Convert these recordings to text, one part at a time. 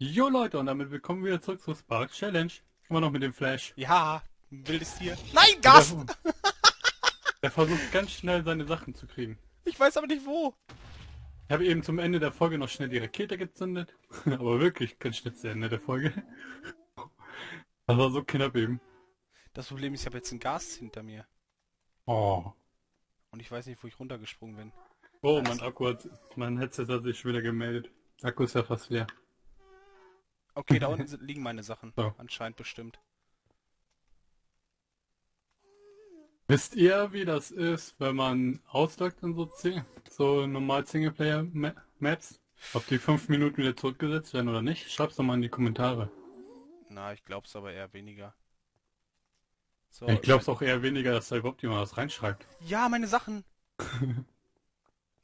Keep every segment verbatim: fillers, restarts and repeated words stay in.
Jo Leute, und damit willkommen wir wieder zurück zur Spark's Challenge. Immer noch mit dem Flash. Ja, ein wildes Tier. Nein, Gas! Der, der versucht ganz schnell seine Sachen zu kriegen. Ich weiß aber nicht wo. Ich habe eben zum Ende der Folge noch schnell die Rakete gezündet. Aber wirklich ganz schnell zu Ende der Folge. Das war so knapp eben. Das Problem ist, ich habe jetzt ein Gas hinter mir. Oh. Und ich weiß nicht, wo ich runtergesprungen bin. Oh, mein Akku hat... Mein Headset hat sich schon wieder gemeldet. Der Akku ist ja fast leer. Okay, da unten liegen meine Sachen. So. Anscheinend bestimmt. Wisst ihr, wie das ist, wenn man auslockt in so, so normal Singleplayer-Maps? Ob die fünf Minuten wieder zurückgesetzt werden oder nicht? Schreib's doch mal in die Kommentare. Na, ich glaub's aber eher weniger. So, ich glaub's auch eher weniger, dass da überhaupt jemand was reinschreibt. Ja, meine Sachen!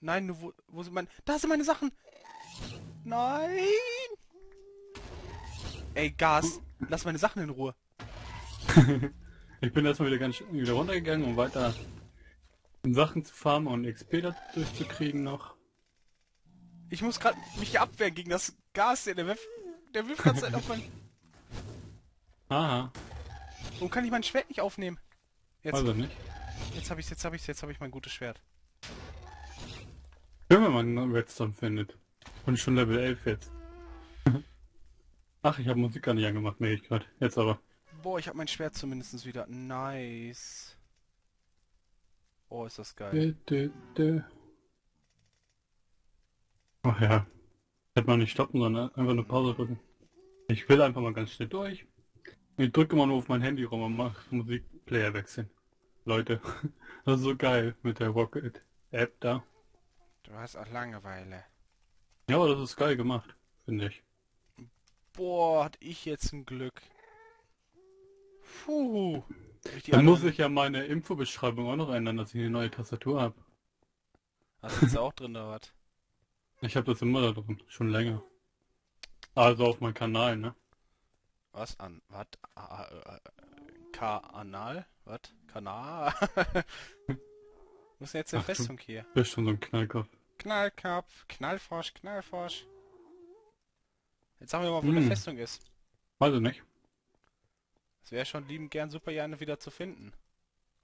Nein, wo, wo sind meine... Da sind meine Sachen! Nein! Ey, Gas, lass meine Sachen in Ruhe. Ich bin erstmal wieder ganz wieder runtergegangen, um weiter Sachen zu farmen und X P da durchzukriegen noch. Ich muss gerade mich abwehren gegen das Gas, der wirft der wirft ganz auf mein... Aha. Warum kann ich mein Schwert nicht aufnehmen? Jetzt, also nicht. Jetzt habe ich jetzt habe ich jetzt habe ich mein gutes Schwert. Schön, wenn man einen Redstone findet. Und schon Level elf jetzt. Ach, ich habe Musik gar nicht angemacht, merke ich gerade. Jetzt aber. Boah, ich habe mein Schwert zumindest wieder. Nice. Oh, ist das geil. Dö, dö, dö. Ach ja. Hätte man nicht stoppen, sondern einfach eine Pause drücken. Ich will einfach mal ganz schnell durch. Ich drücke mal nur auf mein Handy rum und mache Musikplayer wechseln. Leute, das ist so geil mit der Rocket-App da. Du hast auch Langeweile. Ja, aber das ist geil gemacht, finde ich. Boah, hatte ich jetzt ein Glück. Puh. Dann muss ich ja meine Infobeschreibung auch noch ändern, dass ich eine neue Tastatur habe. Hast du das auch drin oder was? Ich habe das immer da drin, schon länger. Also auf meinem Kanal, ne? Was an? Was? Kanal? Was? Kanal? Wo ist denn jetzt eine Festung hier? Du bist schon so ein Knallkopf. Knallkopf, Knallforsch, Knallforsch. Jetzt sagen wir mal, wo hm. eine Festung ist. Weiß ich nicht. Es wäre schon liebend gern super gerne wieder zu finden.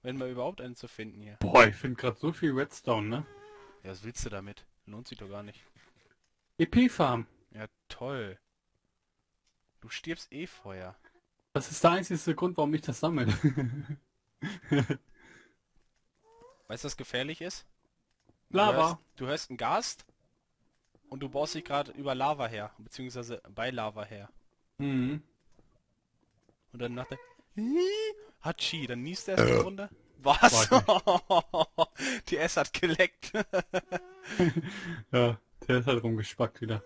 Wenn wir überhaupt einen zu finden hier. Boah, ich finde gerade so viel Redstone, ne? Ja, was willst du damit? Lohnt sich doch gar nicht. E P-Farm. Ja, toll. Du stirbst eh vorher. Das ist der einzige Grund, warum ich das sammle. Weißt du, was gefährlich ist? Lava. Du hörst, du hörst einen Gast. Und du baust dich gerade über Lava her, beziehungsweise bei Lava her. Mhm. Und dann nach der... Hatschi, dann niest er erst eine Runde. Was? Die S hat geleckt. Ja, der ist halt rumgespackt wieder.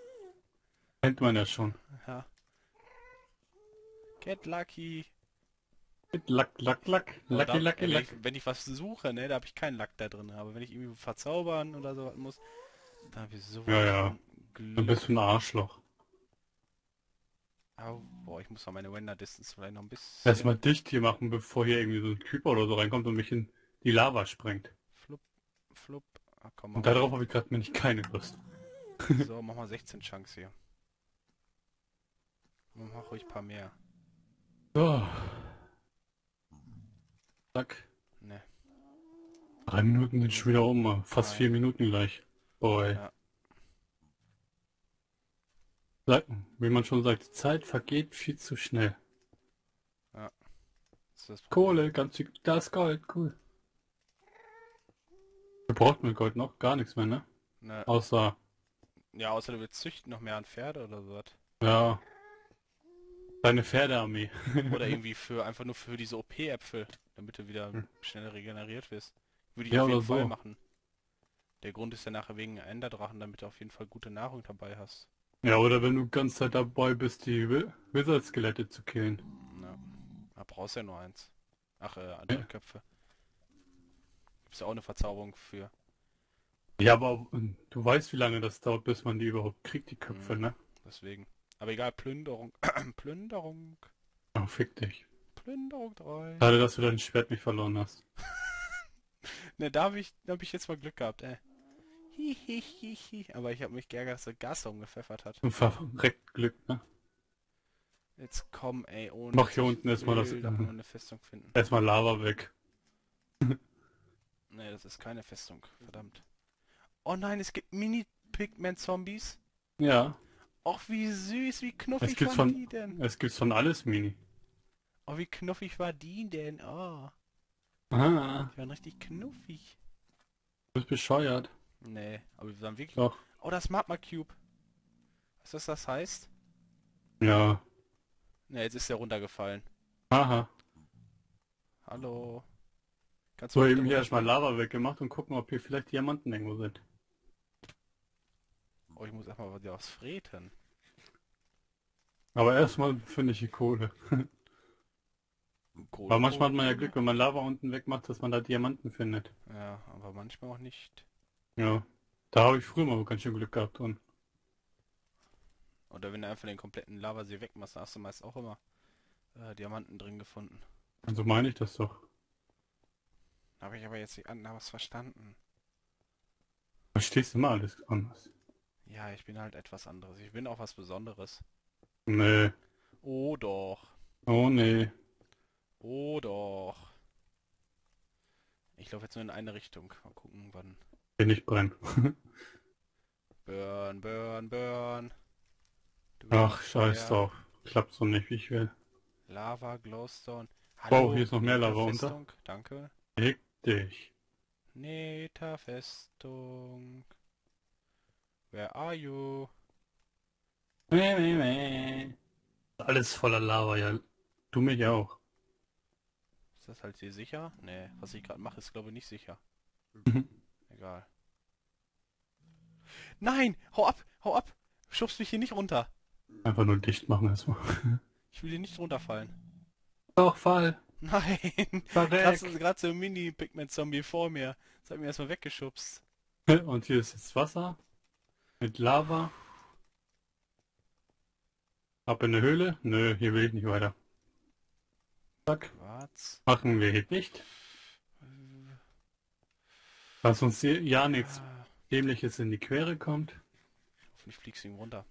Kennt man ja schon. Ja. Get lucky. Get luck, luck, luck. Lucky, lucky, luck. Wenn ich was suche, ne, da habe ich keinen Luck da drin. Aber wenn ich irgendwie verzaubern oder so muss... Da hab ich so ja, ja. Glück. Dann bist du ein Arschloch. Oh, boah, ich muss mal meine Render Distance vielleicht noch ein bisschen... Erstmal dicht hier machen, bevor hier irgendwie so ein Creeper oder so reinkommt und mich in die Lava sprengt. Flup, flup. Ah, komm, und darauf habe ich gerade mir nicht keine Lust. So, mach mal sechzehn Chunks hier. Und mach ruhig ein paar mehr. So. Zack. Ne. Drei Minuten sind schon wieder um, fast Nein. vier Minuten gleich. Boy. Ja. Sag, wie man schon sagt, die Zeit vergeht viel zu schnell. Ja. Das ist das Kohle, ganz viel, das Gold, cool. Wir brauchen mit Gold noch gar nichts mehr, ne? Ne. Außer... Ja, außer du willst züchten noch mehr an Pferde oder so. Ja. Deine Pferdearmee. Oder irgendwie für einfach nur für diese O P-Äpfel, damit du wieder hm. schneller regeneriert wirst. Würde ich ja, auf jeden Fall so. machen. Der Grund ist ja nachher wegen Enderdrachen, damit du auf jeden Fall gute Nahrung dabei hast. Ja, oder wenn du die ganze Zeit dabei bist, die Wizard-Skelette zu killen. Ja, da brauchst du ja nur eins. Ach, äh, andere ja. Köpfe. Gibt's ja auch eine Verzauberung für. Ja, aber du weißt, wie lange das dauert, bis man die überhaupt kriegt, die Köpfe, mhm. ne? Deswegen. Aber egal, Plünderung. Plünderung. Oh, fick dich. Plünderung drei. Schade, dass du dein Schwert nicht verloren hast. Ne, da habe ich, hab ich jetzt mal Glück gehabt, ey. Hi, hi, hi, hi. Aber ich habe mich geärgert, dass der Gas da umgepfeffert hat. Verreckt Glück, ne? Jetzt komm, ey, ohne... Mach hier unten erstmal das... Eine Festung finden. Erstmal Lava weg. Ne, das ist keine Festung, verdammt. Oh nein, es gibt Mini-Pigment-Zombies. Ja. Och, wie süß, wie knuffig waren von, die denn? Es gibt's von alles Mini. Oh, wie knuffig war die denn? Oh. Ah. Die waren richtig knuffig. Du bist bescheuert. Nee, aber wir waren wirklich... Doch. Oh, das Magma Cube. Weißt du, was das heißt? Ja. Ne, jetzt ist der runtergefallen. Aha. Hallo. Kannst du so, eben hier erstmal Lava weggemacht und gucken, ob hier vielleicht Diamanten irgendwo sind. Oh, ich muss erstmal wieder was freten. Aber erstmal finde ich die Kohle. Kohle. Aber manchmal hat man ja Glück, wenn man Lava unten wegmacht, dass man da Diamanten findet. Ja, aber manchmal auch nicht. Ja, da habe ich früher mal ganz schön Glück gehabt. Und oder wenn du einfach den kompletten Lavasee wegmachst, hast du meist auch immer äh, Diamanten drin gefunden. Also meine ich das doch. Habe ich aber jetzt nicht anders verstanden. Verstehst du mal alles anders? Ja, ich bin halt etwas anderes. Ich bin auch was Besonderes. Nee. Oh doch. Oh nee. Oh doch. Ich laufe jetzt nur in eine Richtung. Mal gucken, wann... Bin ich brennen. Burn, burn, burn. Du Ach, scheiß drauf. Klappt so nicht, wie ich will. Lava, Glowstone. Hallo, wow, hier ist noch mehr Lava unter. Danke. Leg dich. Netafestung. Where are you? Mäh, mäh, mäh. Alles voller Lava, ja. Du mich auch. Ist das halt hier sicher? Nee, was ich gerade mache, ist glaube ich nicht sicher. Egal. Nein! Hau ab! Hau ab! Schubst mich hier nicht runter! Einfach nur dicht machen erstmal. Ich will hier nicht runterfallen. Doch, fall! Nein! Gerade so ein Mini-Pigment-Zombie vor mir. Das hat mir erstmal weggeschubst. Und hier ist jetzt Wasser. Mit Lava. Ab in eine Höhle. Nö, hier will ich nicht weiter. Zack. Quarz. Machen wir hier nicht. Dass uns hier ja nichts Dämliches in die Quere kommt. Hoffentlich fliegst du ihm runter.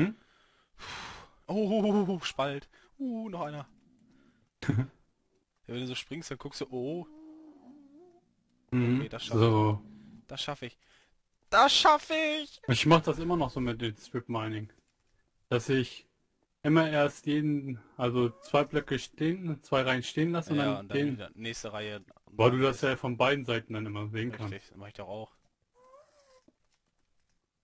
Hm? Oh, Spalt. Uh, noch einer. Ja, wenn du so springst, dann guckst du, oh. Mhm, okay, das schaffe so. ich. Das schaffe ich. Das schaffe ich! Ich mache das immer noch so mit dem Strip Mining. Dass ich immer erst jeden, also zwei Blöcke stehen, zwei Reihen stehen lasse und ja, dann, und dann den, wieder nächste Reihe. Weil du das ja von beiden Seiten dann immer sehen kannst. Richtig, das mache ich doch auch.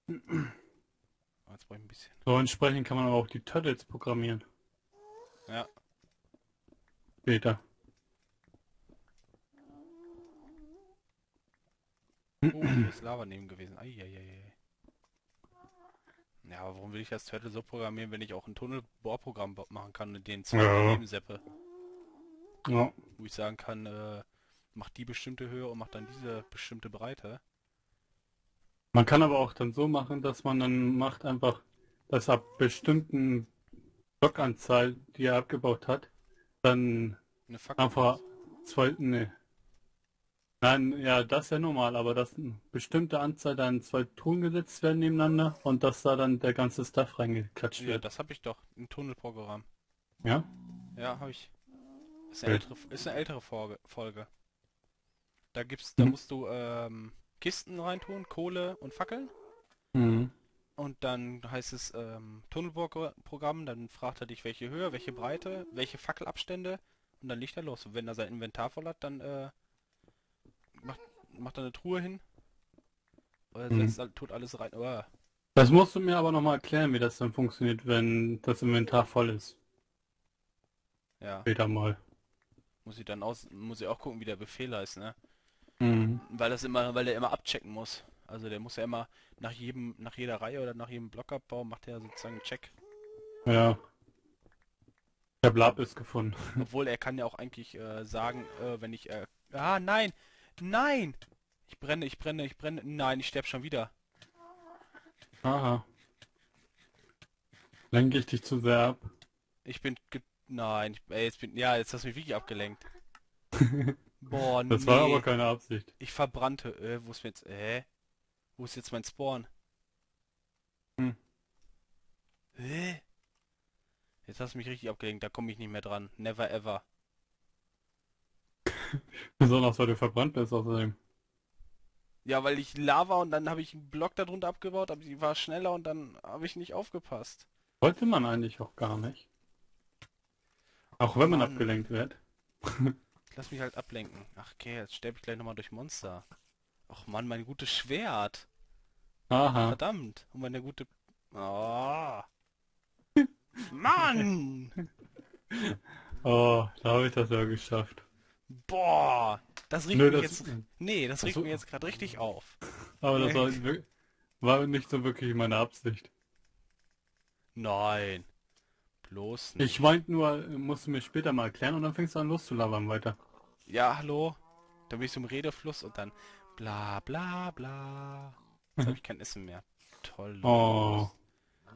Jetzt brauche ich ein bisschen. So entsprechend kann man aber auch die Turtles programmieren. Ja. Später. Oh, hier ist Lava neben gewesen. Eieiei. Ja, aber warum will ich das Turtle so programmieren, wenn ich auch ein Tunnelbohrprogramm machen kann und den zwei ja. daneben seppe? Ja. Wo ich sagen kann, äh, mach die bestimmte Höhe und mach dann diese bestimmte Breite. Man kann aber auch dann so machen, dass man dann macht einfach, dass ab bestimmten Blockanzahl, die er abgebaut hat, dann eine einfach zwei, ne. Nein, ja, das ist ja normal, aber dass eine bestimmte Anzahl dann zwei Truhen gesetzt werden nebeneinander und dass da dann der ganze Stuff reingeklatscht wird. Ja, das habe ich doch, ein Tunnelprogramm. Ja? Ja, habe ich. Ist eine, ältere, ist eine ältere Folge. Da gibt's, da mhm. musst du ähm, Kisten reintun, Kohle und Fackeln. Mhm. Und dann heißt es ähm, Tunnelprogramm, dann fragt er dich, welche Höhe, welche Breite, welche Fackelabstände und dann legt er los. Und wenn er sein Inventar voll hat, dann äh, Macht, macht da eine Truhe hin. Oder mhm. setzt, tut alles rein. Oh. Das musst du mir aber nochmal erklären, wie das dann funktioniert, wenn das Inventar voll ist. Ja. Später mal. Muss ich dann aus, muss ich auch gucken, wie der Befehler ist, ne? Mhm. Weil das immer, weil der immer abchecken muss. Also der muss ja immer nach jedem, nach jeder Reihe oder nach jedem Blockabbau macht er sozusagen einen Check. Ja. Der Blab ist gefunden. Obwohl er kann ja auch eigentlich äh, sagen, äh, wenn ich äh, ah nein! Nein! Ich brenne, ich brenne, ich brenne. Nein, ich sterbe schon wieder. Aha. Lenke ich dich zu sehr ab? Ich bin... Ge Nein, ich, ey, jetzt bin... Ja, jetzt hast du mich wirklich abgelenkt. Boah, nee. Das war aber keine Absicht. Ich verbrannte. Äh, wo ist mir jetzt... Hä? Äh? Wo ist jetzt mein Spawn? Hm. Hä? Äh? Jetzt hast du mich richtig abgelenkt, da komme ich nicht mehr dran. Never ever. Besonders, weil du verbrannt bist außerdem. Ja, weil ich Lava und dann habe ich einen Block darunter abgebaut, aber sie war schneller und dann habe ich nicht aufgepasst. Wollte man eigentlich auch gar nicht. Auch wenn man Mann. abgelenkt wird. Lass mich halt ablenken. Ach okay, jetzt sterbe ich gleich nochmal durch Monster. Ach Mann, mein gutes Schwert. Aha. Verdammt. Und meine gute... Oh. Mann! Oh, da habe ich das ja geschafft. Boah, das regt nee, mich das, jetzt... Nee, das regt so, mich jetzt gerade richtig auf. Aber das war, war nicht so wirklich meine Absicht. Nein. Bloß nicht. Ich meinte nur, musst du mir später mal erklären und dann fängst du an loszulabern weiter. Ja, hallo. Dann bin ich so im Redefluss und dann... Bla, bla, bla. Jetzt habe ich kein Essen mehr. Toll. Oh.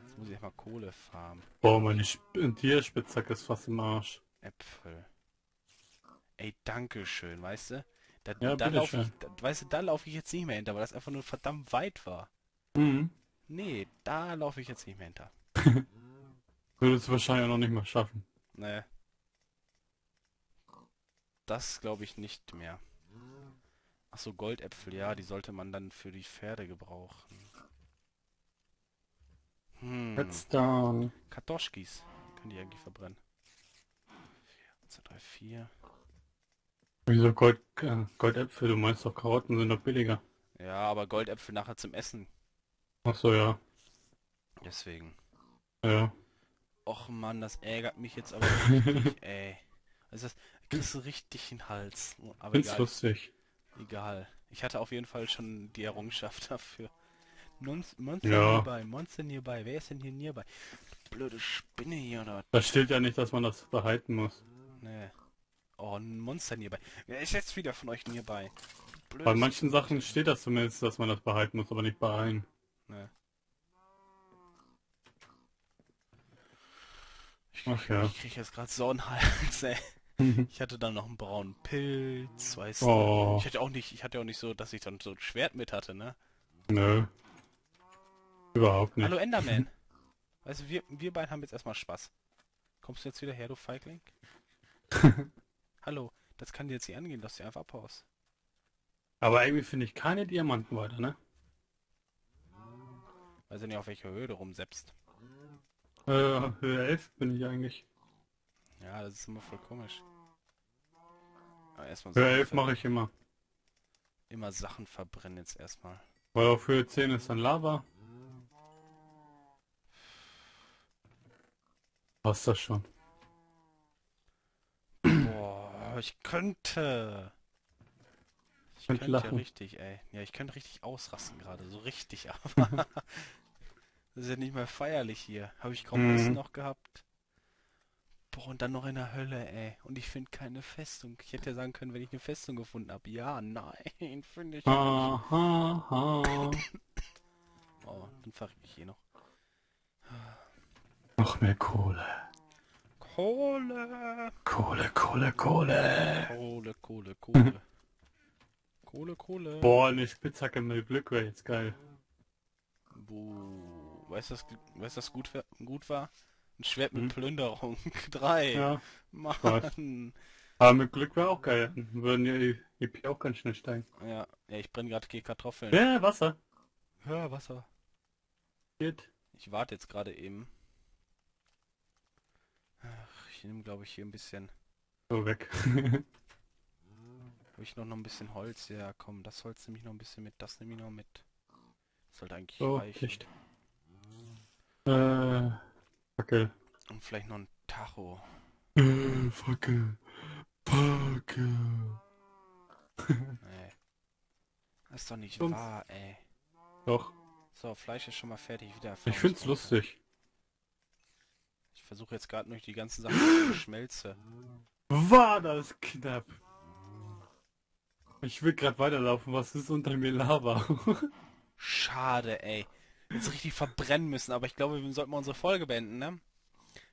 Jetzt muss ich mal Kohle farmen. Boah, meine Tierspitzhacke ist fast im Arsch. Äpfel. Ey, danke schön, weißt du? Da, ja, da lauf ich, da, weißt du, da laufe ich jetzt nicht mehr hinter, weil das einfach nur verdammt weit war. Mhm. Nee, da laufe ich jetzt nicht mehr hinter. Würdest du wahrscheinlich noch nicht mal schaffen. Nee. Das glaube ich nicht mehr. Achso, Goldäpfel, ja, die sollte man dann für die Pferde gebrauchen. Hm. Jetzt down. Kartoschkis. Können die eigentlich verbrennen. eins, zwei, drei, vier. Wieso Gold, äh, Goldäpfel? Du meinst doch, Karotten sind doch billiger. Ja, aber Goldäpfel nachher zum Essen. Ach so, ja. Deswegen. Ja. Och Mann, das ärgert mich jetzt aber richtig, ey. Also das kriegst du richtig in den Hals. Aber egal. Ist lustig. Egal. Ich hatte auf jeden Fall schon die Errungenschaft dafür. Monster nearby, Monster nearby. Wer ist denn hier nearby? Blöde Spinne hier, oder? Da steht ja nicht, dass man das behalten muss. Nee. Oh, ein Monster nearby. Wer ist jetzt wieder von euch nearby? Blödes bei manchen Sachen steht das zumindest, dass man das behalten muss, aber nicht bei allen. Ne. Ich, Ach ja. ich krieg jetzt gerade so einen Hals, ey. Ich hatte dann noch einen braunen Pilz, weißt oh. du. Ich hatte auch nicht, ich hatte auch nicht so, dass ich dann so ein Schwert mit hatte, ne? Nö. Überhaupt nicht. Hallo Enderman. Weißt du, wir, wir beiden haben jetzt erstmal Spaß. Kommst du jetzt wieder her, du Feigling? Hallo, das kann dir jetzt nicht angehen, lass dir einfach abhaust. Aber irgendwie finde ich keine Diamanten weiter, ne? Weiß ich nicht, auf welcher Höhe du rumsetzt. Äh, Höhe elf bin ich eigentlich. Ja, das ist immer voll komisch. Aber erstmal Höhe elf mache ich immer. Immer Sachen verbrennen jetzt erstmal. Weil auf Höhe zehn ist dann Lava. Passt das schon. Ich könnte... Ich könnte ja richtig, ey. Ja, ich könnte richtig ausrasten gerade. So richtig, aber... das ist ja nicht mehr feierlich hier. Habe ich kaum Essen mhm. noch gehabt. Boah, und dann noch in der Hölle, ey. Und ich finde keine Festung. Ich hätte ja sagen können, wenn ich eine Festung gefunden habe. Ja, nein, finde ich ha, nicht. Ha, ha. Oh, dann verrecke ich hier noch. Noch mehr Kohle. Kohle! Kohle, Kohle, Kohle! Kohle, Kohle, Kohle. Kohle, Kohle. Boah, eine Spitzhacke mit Glück wäre jetzt geil. Buh. Weißt du, was das gut, gut war? Ein Schwert mit hm? Plünderung. Drei. Ja. Mann. Aber mit Glück wäre auch geil. Würden die E P auch ganz schnell steigen. Ja, ja, ich brenne gerade gegen Kartoffeln. Ja, Wasser. Ja, Wasser. Shit. Ich warte jetzt gerade eben. Ich nehme, glaube ich, hier ein bisschen... So, weg. Habe ich noch, noch ein bisschen Holz? Ja, komm, das Holz nehme ich noch ein bisschen mit, das nehme ich noch mit. Das sollte eigentlich so, reichen. Echt. Äh, Fackel. Und vielleicht noch ein Tacho. Äh, Fackel. Fackel. Nee. Das ist doch nicht Sonst. wahr, ey. Doch. So, Fleisch ist schon mal fertig. Wieder ich finde es lustig. Ich versuche jetzt gerade durch die ganzen Sachen zu schmelze. War das knapp! Ich will gerade weiterlaufen, was ist unter mir Lava? Schade, ey. Jetzt richtig verbrennen müssen, aber ich glaube, wir sollten mal unsere Folge beenden, ne?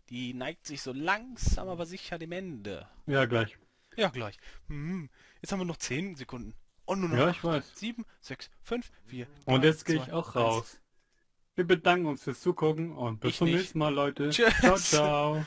Die neigt sich so langsam, aber sicher dem Ende. Ja, gleich. Ja, gleich. Hm. Jetzt haben wir noch zehn Sekunden. Und nur noch ja, ich weiß. sieben, sechs, fünf, vier, drei, und jetzt gehe ich auch eins raus. Wir bedanken uns fürs Zugucken und bis ich zum nicht. nächsten Mal, Leute. Tschüss. Ciao, ciao.